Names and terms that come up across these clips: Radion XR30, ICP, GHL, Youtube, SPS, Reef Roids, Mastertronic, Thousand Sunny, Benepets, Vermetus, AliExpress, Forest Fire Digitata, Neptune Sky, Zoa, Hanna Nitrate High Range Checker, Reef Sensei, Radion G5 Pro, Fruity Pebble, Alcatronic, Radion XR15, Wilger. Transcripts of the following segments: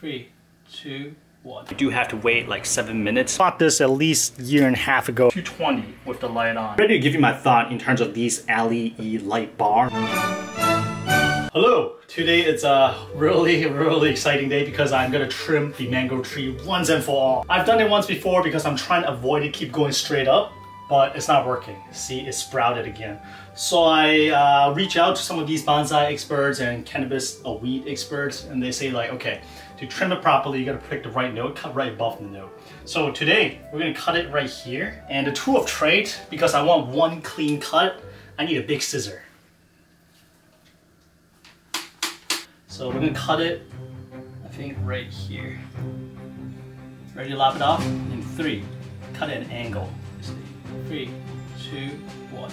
3, 2, 1. You do have to wait like 7 minutes. Bought this at least a year and a half ago. 220 with the light on. Ready to give you my thought in terms of these LED light bar. Hello! Today it's a really exciting day because I'm gonna trim the mango tree once and for all. I've done it once before because I'm trying to avoid it, keep going straight up, but it's not working. See, it sprouted again. So I reach out to some of these bonsai experts and cannabis or weed experts, and they say like, okay, to trim it properly, you gotta pick the right note, cut right above the note. So today, we're gonna cut it right here. And the tool of trade, because I want one clean cut, I need a big scissor. So we're gonna cut it, I think right here. Ready to lop it off? In 3, cut at an angle. 3, 2, 1.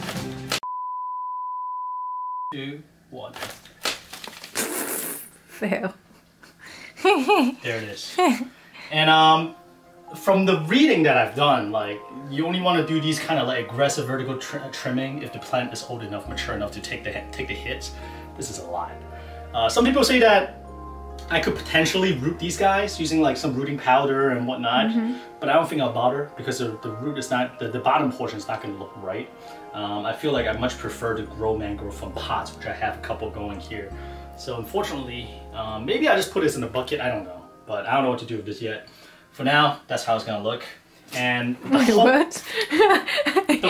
2, 1. Fail. There it is. And from the reading that I've done, like, you only want to do these kind of like aggressive vertical trimming if the plant is old enough, mature enough to take the hits. This is a lot. Some people say that I could potentially root these guys using like some rooting powder and whatnot, but I don't think I'll bother because the root is not, the bottom portion is not going to look right. I feel like I much prefer to grow mangrove from pots, which I have a couple going here. So unfortunately, maybe I just put this in a bucket, I don't know. But I don't know what to do with this yet. For now, that's how it's going to look. And the don't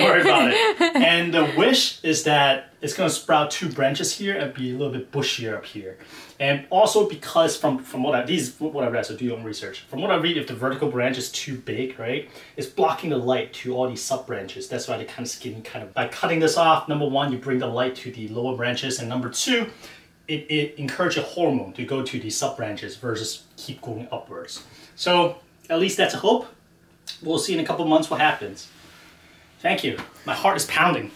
worry about it. And the wish is that it's going to sprout 2 branches here and be a little bit bushier up here. And also because from what I, these what I read, so do your own research. From what I read, if the vertical branch is too big, right, it's blocking the light to all these sub branches. That's why they kind of skinny kind of. By cutting this off, number 1, you bring the light to the lower branches, and number 2, it encourages a hormone to go to the sub branches versus keep going upwards. So at least that's a hope. We'll see in a couple months what happens. Thank you. My heart is pounding.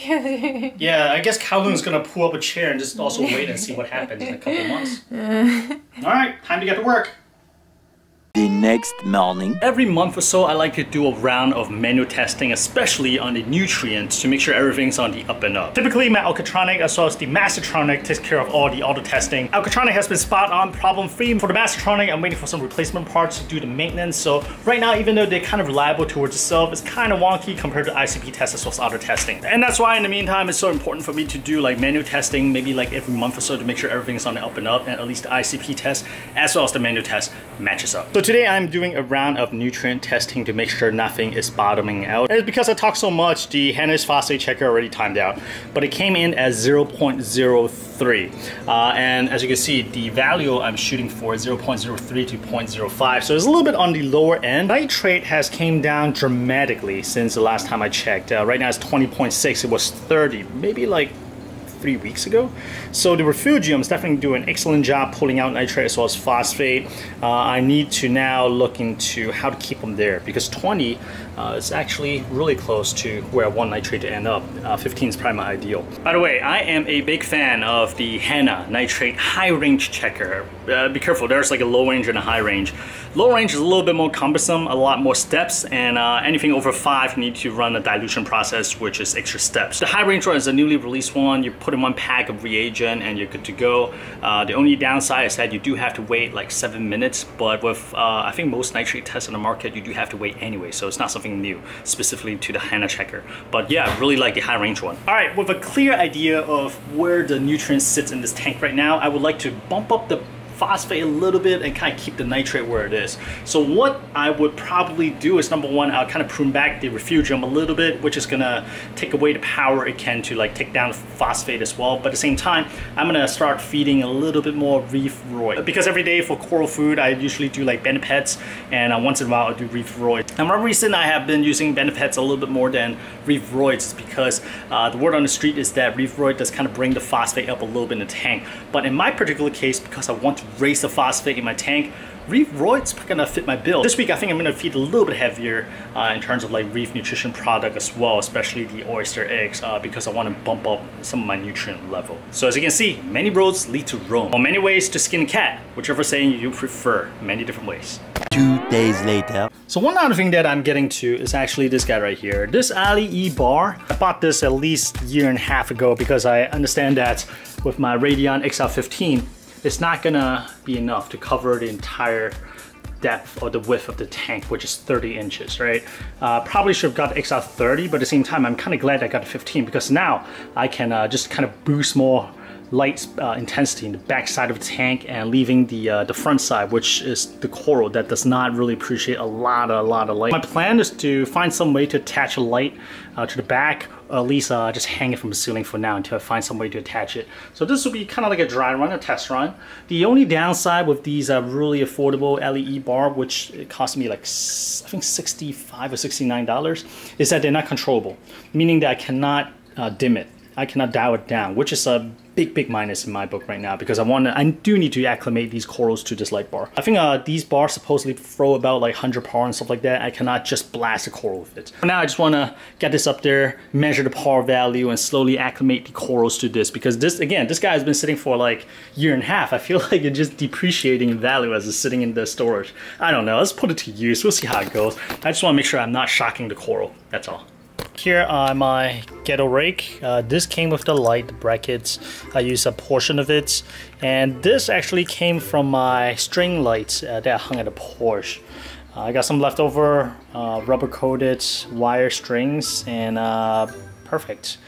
Yeah, I guess Kowloon's gonna pull up a chair and just also wait and see what happens in a couple months. Alright, time to get to work. The next morning. Every month or so, I like to do a round of manual testing, especially on the nutrients, to make sure everything's on the up and up. Typically, my Alcatronic as well as the Mastertronic takes care of all the auto testing. Alcatronic has been spot on, problem-free. For the Mastertronic, I'm waiting for some replacement parts to do the maintenance. So right now, even though they're kind of reliable towards itself, it's kind of wonky compared to ICP tests as well as auto testing. And that's why in the meantime, it's so important for me to do like manual testing, maybe like every month or so, to make sure everything's on the up and up, and at least the ICP test as well as the manual test matches up. So today I'm doing a round of nutrient testing to make sure nothing is bottoming out. And it's because I talked so much, the Hanna Phosphate Checker already timed out, but it came in as 0.03. And as you can see, the value I'm shooting for is 0.03 to 0.05. So it's a little bit on the lower end. Nitrate has came down dramatically since the last time I checked. Right now it's 20.6, it was 30, maybe like 3 weeks ago. So the refugium is definitely doing an excellent job pulling out nitrate as well as phosphate. I need to now look into how to keep them there because 20 is actually really close to where I want nitrate to end up. 15 is probably my ideal. By the way, I am a big fan of the Hanna Nitrate High Range Checker. Be careful, there's like a low range and a high range. Low range is a little bit more cumbersome, a lot more steps, and anything over 5 you need to run a dilution process, which is extra steps. The high range one is a newly released one. You put in one pack of reagent and you're good to go. The only downside is that you do have to wait like 7 minutes, but with I think most nitrate tests on the market, you do have to wait anyway, so it's not something new specifically to the Hanna checker. But yeah, I really like the high range one. All right, with a clear idea of where the nutrient sits in this tank right now, I would like to bump up the phosphate a little bit and kind of keep the nitrate where it is. So what I would probably do is, number 1, I'll kind of prune back the refugium a little bit, which is gonna take away the power it can to like take down phosphate as well. But at the same time, I'm gonna start feeding a little bit more Reef Roid, because every day for coral food, I usually do like Benepets, and once in a while I'll do Reef Roids. And one reason I have been using Benepets a little bit more than Reef Roids is because the word on the street is that Reef Roid does kind of bring the phosphate up a little bit in the tank. But in my particular case, because I want to raise the phosphate in my tank, Reef Roids gonna fit my bill. This week I think I'm gonna feed a little bit heavier in terms of like reef nutrition product as well, especially the oyster eggs, because I want to bump up some of my nutrient level. So as you can see, many roads lead to Rome, or many ways to skin a cat, whichever saying you prefer, many different ways. 2 days later. So one other thing that I'm getting to is actually this guy right here. This LED bar, I bought this at least a year and a half ago because I understand that with my Radion XR15, it's not gonna be enough to cover the entire depth or the width of the tank, which is 30 inches, right? Probably should have got the XR30, but at the same time, I'm kind of glad I got the 15 because now I can just kind of boost more light intensity in the back side of the tank and leaving the front side, which is the coral that does not really appreciate a lot of light. My plan is to find some way to attach a light to the back, or at least just hang it from the ceiling for now until I find some way to attach it. So this will be kind of like a dry run, a test run. The only downside with these really affordable LED bar, which it cost me like I think $65 or $69, is that they're not controllable, meaning that I cannot dim it. I cannot dial it down, which is a big minus in my book right now because I do need to acclimate these corals to this light bar. I think these bars supposedly throw about like 100 par and stuff like that. I cannot just blast a coral with it. For now I just want to get this up there, measure the par value, and slowly acclimate the corals to this because this, again, this guy has been sitting for like a year and a half. I feel like it's just depreciating in value as it's sitting in the storage. I don't know. Let's put it to use. We'll see how it goes. I just want to make sure I'm not shocking the coral. That's all. Here are my ghetto rake. This came with the light, the brackets. I used a portion of it, and this actually came from my string lights that I hung at a Porsche. I got some leftover rubber coated wire strings, and perfect.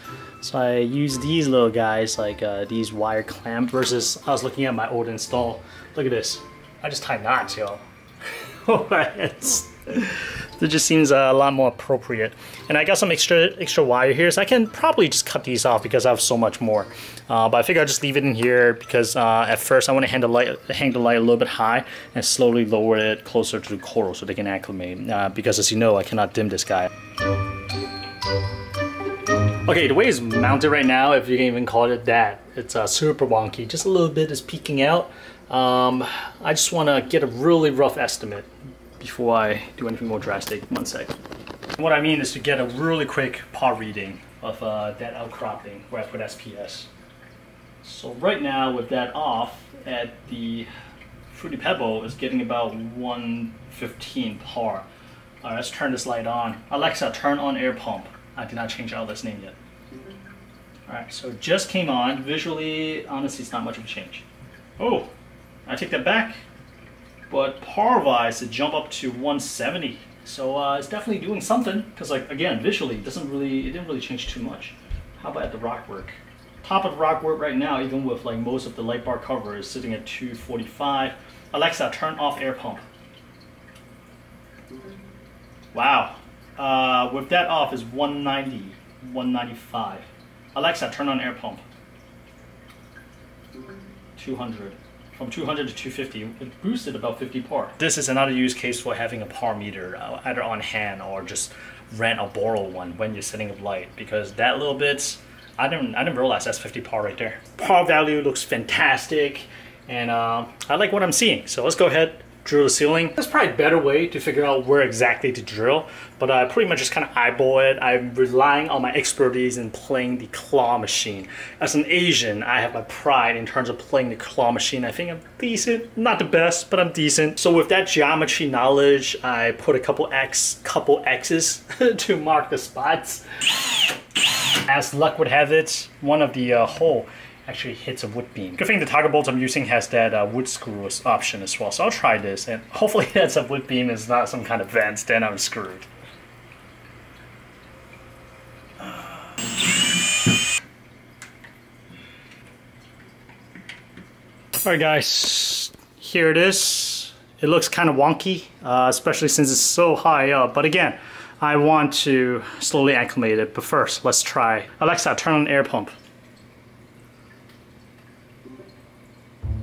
So I used these little guys, like these wire clamps, versus I was looking at my old install. Look at this. I just tie knots, y'all. It just seems a lot more appropriate. And I got some extra wire here, so I can probably just cut these off because I have so much more. But I figure I'll just leave it in here because at first I want to hang the light a little bit high and slowly lower it closer to the coral so they can acclimate. Because as you know, I cannot dim this guy. Okay, the way it's mounted right now, if you can even call it that, it's super wonky. Just a little bit is peeking out. I just want to get a really rough estimate before I do anything more drastic. One sec. What I mean is to get a really quick par reading of that outcropping where I put SPS. So right now with that off at the Fruity Pebble is getting about 115 par. Alright, let's turn this light on. Alexa, turn on air pump. I did not change outlet's name yet. Alright, so it just came on. Visually, honestly, it's not much of a change. Oh, I take that back. But par-wise, it jumped up to 170. So it's definitely doing something, because like again, visually, it didn't really change too much. How about at the rockwork? Top of the rockwork right now, even with like most of the light bar cover, is sitting at 245. Alexa, turn off air pump. Wow. With that off is 190, 195. Alexa, turn on air pump. 200. From 200 to 250, it boosted about 50 par. This is another use case for having a par meter, either on hand or just rent or borrow one when you're setting up light, because that little bit, I didn't realize that's 50 par right there. Par value looks fantastic, and I like what I'm seeing. So let's go ahead, drill the ceiling. That's probably a better way to figure out where exactly to drill, but I pretty much just kind of eyeball it. I'm relying on my expertise in playing the claw machine. As an Asian, I have my pride in terms of playing the claw machine. I think I'm decent, not the best, but I'm decent. So with that geometry knowledge, I put a couple X's to mark the spots. As luck would have it, one of the hole actually hits a wood beam. Good thing the toggle bolts I'm using has that wood screw option as well, so I'll try this, and hopefully that's a wood beam, is not some kind of vents, then I'm screwed. Alright guys, here it is. It looks kind of wonky, especially since it's so high up, but again, I want to slowly acclimate it, but first, let's try. Alexa, turn on air pump.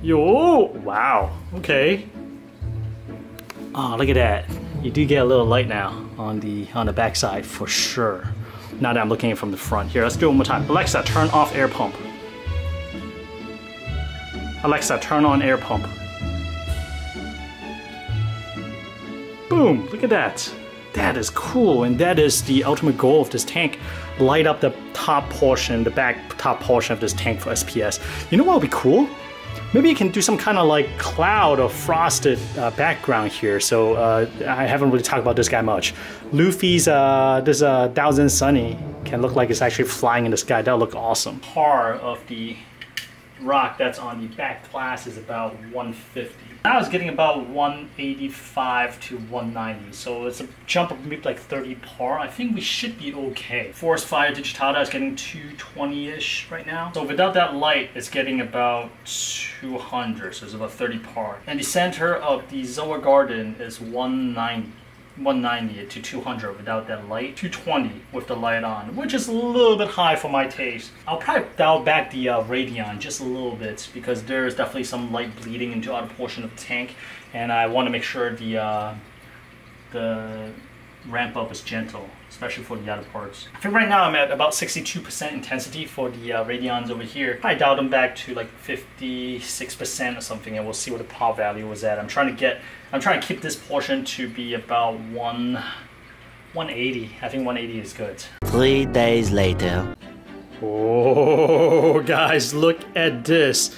Yo! Wow. Okay. Oh, look at that. You do get a little light now on the backside for sure. Now that I'm looking at it from the front. Here, let's do it one more time. Alexa, turn off air pump. Alexa, turn on air pump. Boom! Look at that. That is cool, and that is the ultimate goal of this tank. Light up the top portion, the back top portion of this tank for SPS. You know what would be cool? Maybe you can do some kind of like cloud or frosted background here. So I haven't really talked about this guy much. Luffy's this Thousand Sunny can look like it's actually flying in the sky. That'll look awesome. Par of the rock that's on the back glass is about 150. Now it's getting about 185 to 190, so it's a jump of maybe like 30 par. I think we should be okay. Forest Fire Digitata is getting 220-ish right now. So without that light, it's getting about 200, so it's about 30 par. And the center of the Zoa Garden is 190 to 200 without that light, 220 with the light on, which is a little bit high for my taste. I'll probably dial back the Radion just a little bit because there is definitely some light bleeding into outer portion of the tank, and I want to make sure the ramp up is gentle, especially for the outer parts. I think right now I'm at about 62% intensity for the Radions over here. I dialed them back to like 56% or something, and we'll see what the power value was at. I'm trying to keep this portion to be about 180. I think 180 is good. 3 days later. Oh, guys, look at this.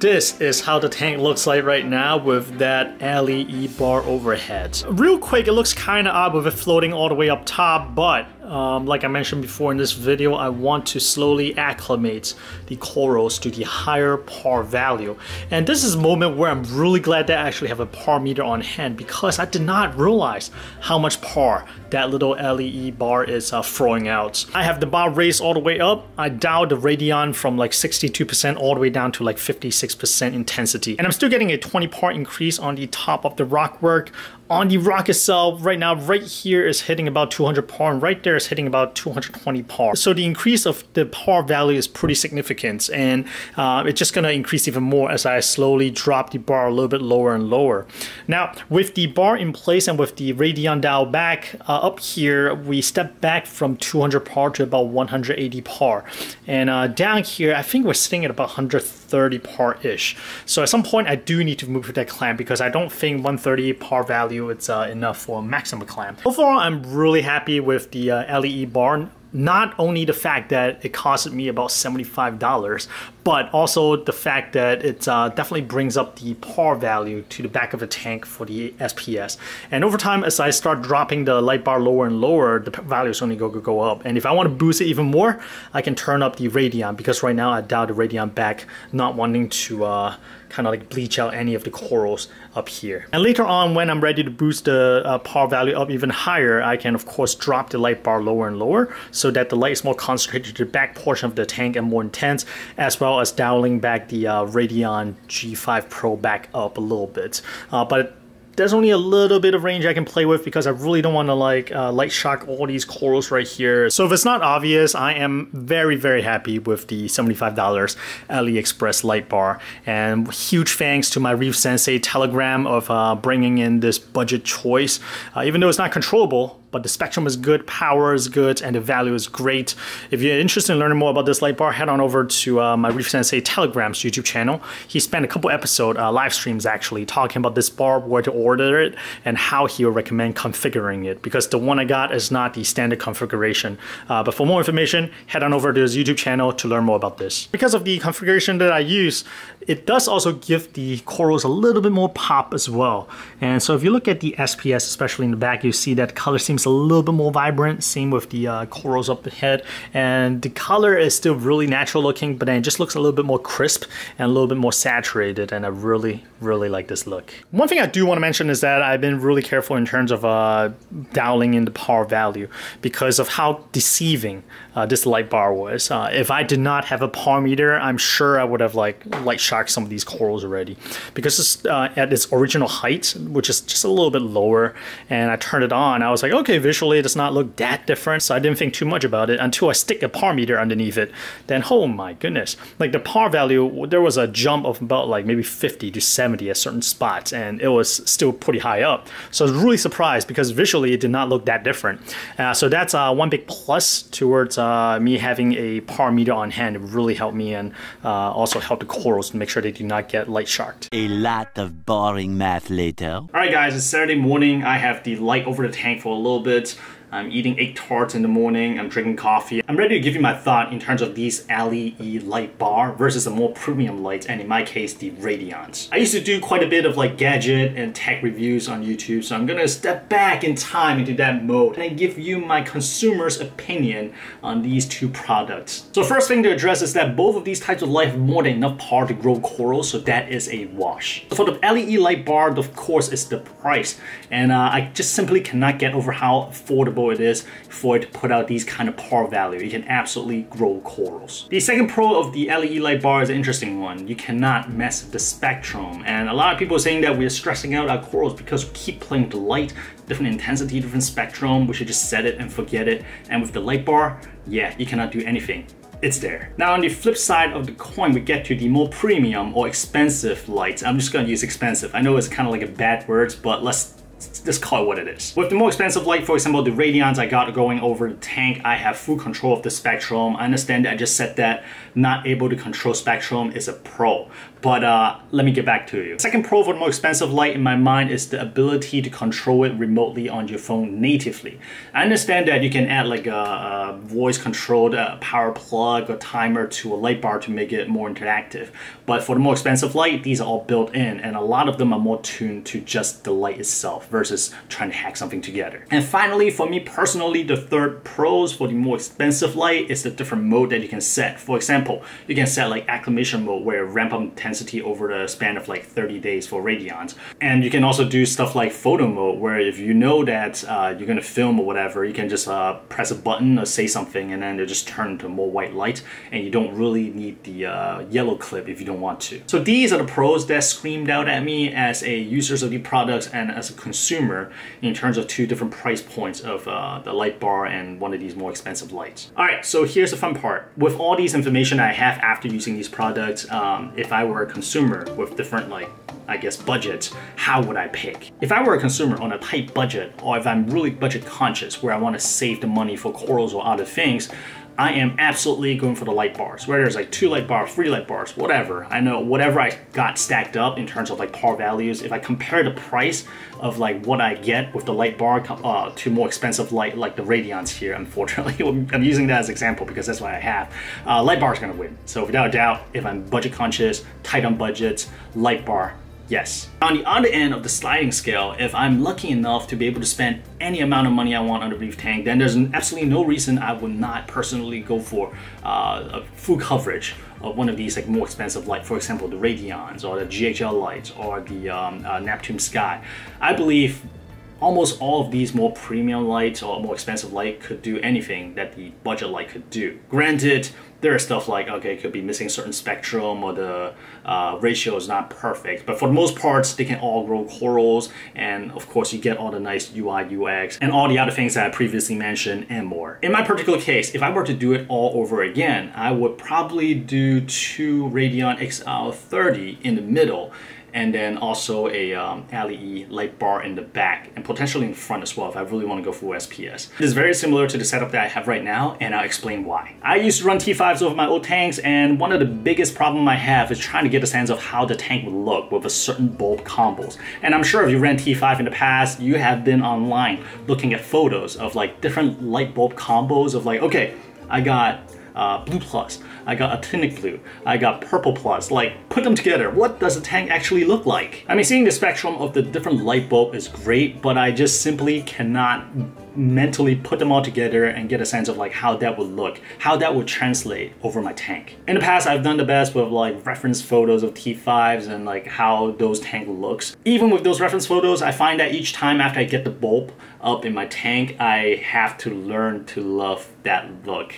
This is how the tank looks like right now with that LE bar overhead. Real quick, it looks kind of odd with it floating all the way up top, but like I mentioned before in this video, I want to slowly acclimate the corals to the higher par value. And this is a moment where I'm really glad that I actually have a par meter on hand, because I did not realize how much par that little LE bar is throwing out. I have the bar raised all the way up. I dialed the Radion from like 62% all the way down to like 56% intensity. And I'm still getting a 20 par increase on the top of the rock work. On the rock itself, right now, right here is hitting about 200 par, and right there is hitting about 220 par. So the increase of the par value is pretty significant, and it's just going to increase even more as I slowly drop the bar a little bit lower and lower. Now, with the bar in place and with the Radion dial back up here, we step back from 200 par to about 180 par. And down here, I think we're sitting at about 130 par-ish. So at some point, I do need to move to that clamp, because I don't think 130 par value it's enough for a maximum clamp. Overall, I'm really happy with the LE bar. Not only the fact that it costed me about $75, but also the fact that it definitely brings up the par value to the back of the tank for the SPS. And over time, as I start dropping the light bar lower and lower, the value is only going to go up. And if I want to boost it even more, I can turn up the Radion, because right now I dialed the Radion back, not wanting to kind of like bleach out any of the corals up here. And later on, when I'm ready to boost the par value up even higher, I can of course drop the light bar lower and lower so that the light is more concentrated to the back portion of the tank and more intense, as well as dialing back the Radion G5 Pro back up a little bit. But there's only a little bit of range I can play with, because I really don't want to like light shock all these corals right here. So if it's not obvious, I am very, very happy with the $75 AliExpress light bar. And huge thanks to my Reef Sensei Telegram of bringing in this budget choice. Even though it's not controllable, but the spectrum is good, power is good, and the value is great. If you're interested in learning more about this light bar, head on over to my Reef Sensei Telegram's YouTube channel. He spent a couple episodes, live streams actually, talking about this bar, where to order it, and how he would recommend configuring it, because the one I got is not the standard configuration. But for more information, head on over to his YouTube channel to learn more about this. Because of the configuration that I use, it does also give the corals a little bit more pop as well. And so if you look at the SPS, especially in the back, you see that color seems a little bit more vibrant, same with the corals up the head, and the color is still really natural looking, but then it just looks a little bit more crisp and a little bit more saturated, and I really, really like this look. One thing I do want to mention is that I've been really careful in terms of dialing in the par value, because of how deceiving this light bar was. If I did not have a par meter, I'm sure I would have like light shocked some of these corals already, because it's at its original height, which is just a little bit lower, and I turned it on, I was like, okay, visually it does not look that different, so I didn't think too much about it until I stick a par meter underneath it. Then oh my goodness, like the par value, there was a jump of about like maybe 50 to 70 at certain spots, and it was still pretty high up. So I was really surprised, because visually it did not look that different. So that's one big plus towards me having a par meter on hand. It really helped me, and also helped the corals to make sure they do not get light shocked. A lot of boring math later. Alright guys, it's Saturday morning. I have the light over the tank for a little bit. I'm eating egg tarts in the morning, I'm drinking coffee. I'm ready to give you my thought in terms of these LED light bar versus the more premium lights, and in my case, the Radions. I used to do quite a bit of like gadget and tech reviews on YouTube, so I'm gonna step back in time into that mode and give you my consumer's opinion on these two products. So first thing to address is that both of these types of lights have more than enough power to grow corals, so that is a wash. For the LED light bar, of course, is the price, and I just simply cannot get over how affordable it is for it to put out these kind of par value. You can absolutely grow corals. The second pro of the LED light bar is an interesting one. You cannot mess with the spectrum, and a lot of people are saying that we are stressing out our corals because we keep playing with the light, different intensity, different spectrum. We should just set it and forget it. And with the light bar, yeah, you cannot do anything. It's there. Now on the flip side of the coin, we get to the more premium or expensive lights. I'm just gonna use expensive. I know it's kind of like a bad word, but let's just call it what it is. With the more expensive light, for example, the Radions I got going over the tank, I have full control of the spectrum. I understand that I just said that not able to control spectrum is a pro, but let me get back to you. Second pro for the more expensive light in my mind is the ability to control it remotely on your phone natively. I understand that you can add like a voice controlled power plug or timer to a light bar to make it more interactive, but for the more expensive light, these are all built in, and a lot of them are more tuned to just the light itself versus trying to hack something together. And finally, for me personally, the third pros for the more expensive light is the different mode that you can set. For example, you can set like acclimation mode where ramp up intensity over the span of like 30 days for Radions. And you can also do stuff like photo mode where if you know that you're gonna film or whatever, you can just press a button or say something and then it'll just turn into more white light, and you don't really need the yellow clip if you don't want to. So these are the pros that screamed out at me as a user of the products and as a consumer in terms of two different price points of the light bar and one of these more expensive lights. All right, so here's the fun part. With all these information I have after using these products, if I were a consumer with different, like, I guess, budgets, how would I pick? If I were a consumer on a tight budget, or if I'm really budget conscious where I want to save the money for corals or other things, I am absolutely going for the light bars, where there's like 2 light bars, 3 light bars, whatever. I know whatever I got stacked up in terms of like par values, if I compare the price of like what I get with the light bar to more expensive light like the Radions here, unfortunately, I'm using that as an example because that's what I have. Light bar is gonna win. So without a doubt, if I'm budget conscious, tight on budgets, light bar, yes. On the other end of the sliding scale, if I'm lucky enough to be able to spend any amount of money I want on the reef tank, then there's absolutely no reason I would not personally go for a full coverage of one of these like more expensive lights, for example, the Radions or the GHL lights or the Neptune Sky. I believe almost all of these more premium lights or more expensive light could do anything that the budget light could do. Granted, there is stuff like, okay, it could be missing certain spectrum or the ratio is not perfect, but for the most part, they can all grow corals, and of course you get all the nice UI, UX, and all the other things that I previously mentioned and more. In my particular case, if I were to do it all over again, I would probably do 2 Radion XR30 in the middle, and then also a LED light bar in the back and potentially in front as well if I really want to go full SPS. It is very similar to the setup that I have right now, and I'll explain why. I used to run T5s over my old tanks, and one of the biggest problem I have is trying to get a sense of how the tank would look with a certain bulb combos. And I'm sure if you ran T5 in the past, you have been online looking at photos of like different light bulb combos of like, okay, I got blue plus, I got actinic blue, I got purple plus, like put them together, what does the tank actually look like? I mean, seeing the spectrum of the different light bulb is great, but I just simply cannot mentally put them all together and get a sense of like how that would look, how that would translate over my tank. In the past, I've done the best with like reference photos of T5s and like how those tank looks. Even with those reference photos, I find that each time after I get the bulb up in my tank, I have to learn to love that look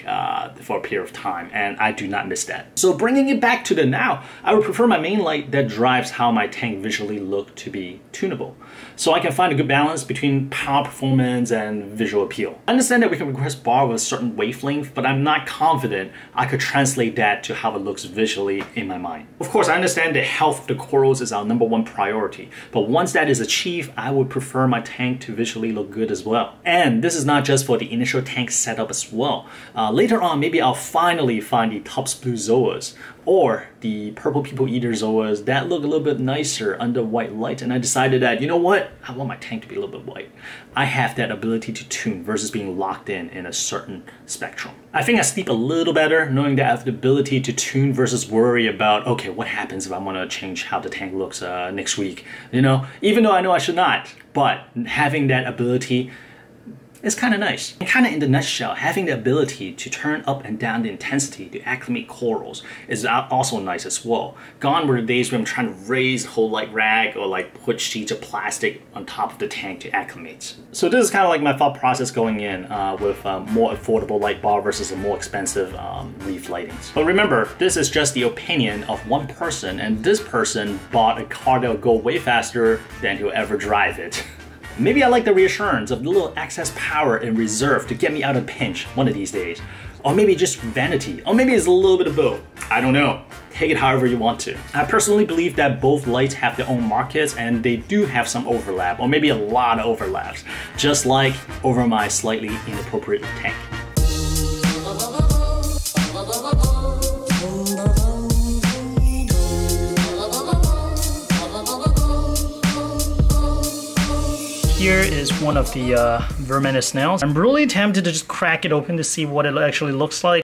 for a period of time, and I do not miss that. So bringing it back to the now, I would prefer my main light that drives how my tank visually look to be tunable, so I can find a good balance between power performance and visual appeal. I understand that we can request bar with a certain wavelength, but I'm not confident I could translate that to how it looks visually in my mind. Of course, I understand the health of the corals is our #1 priority, but once that is achieved, I would prefer my tank to visually look good as well. And this is not just for the initial tank setup as well. Later on, maybe I'll finally find the Topps Blue Zoas or the purple people eater Zoas that look a little bit nicer under white light. And I decided that, you know what, I want my tank to be a little bit white. I have that ability to tune versus being locked in a certain spectrum. I think I sleep a little better knowing that I have the ability to tune versus worry about, okay, what happens if I want to change how the tank looks next week, you know, even though I know I should not. But having that ability, it's kind of nice. And kind of in the nutshell, having the ability to turn up and down the intensity to acclimate corals is also nice as well. Gone were the days when I'm trying to raise the whole like rag or like put sheets of plastic on top of the tank to acclimate. So this is kind of like my thought process going in with more affordable light bar versus a more expensive reef lightings. But remember, this is just the opinion of one person, and this person bought a car that will go way faster than he'll ever drive it. Maybe I like the reassurance of the little excess power in reserve to get me out of a pinch one of these days. Or maybe just vanity, or maybe it's a little bit of both. I don't know. Take it however you want to. I personally believe that both lights have their own markets and they do have some overlap, or maybe a lot of overlaps, just like over my slightly inappropriate tank. Here is one of the vermetus snails. I'm really tempted to just crack it open to see what it actually looks like.